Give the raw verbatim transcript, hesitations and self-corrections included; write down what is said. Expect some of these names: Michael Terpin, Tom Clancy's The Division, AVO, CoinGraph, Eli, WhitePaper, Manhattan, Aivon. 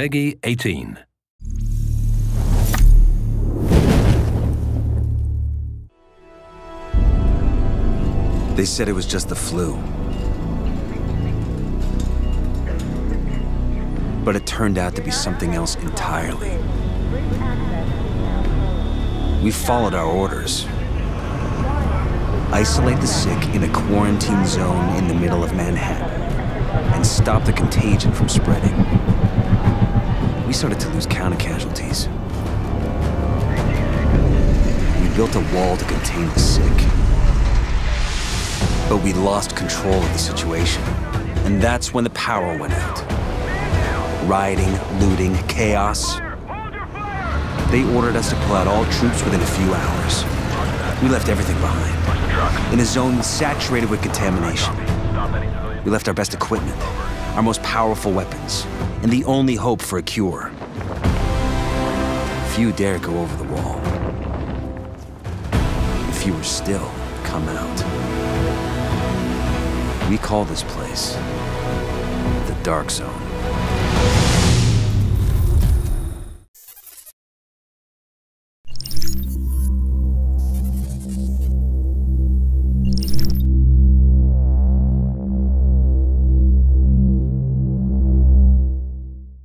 Peggy eighteen. They said it was just the flu. But it turned out to be something else entirely. We followed our orders. Isolate the sick in a quarantine zone in the middle of Manhattan and stop the contagion from spreading. We started to lose count of casualties. We built a wall to contain the sick. But we lost control of the situation. And that's when the power went out. Rioting, looting, chaos. They ordered us to pull out all troops within a few hours. We left everything behind, in a zone saturated with contamination. We left our best equipment, our most powerful weapons, and the only hope for a cure. Few dare go over the wall. And fewer still come out. We call this place the Dark Zone.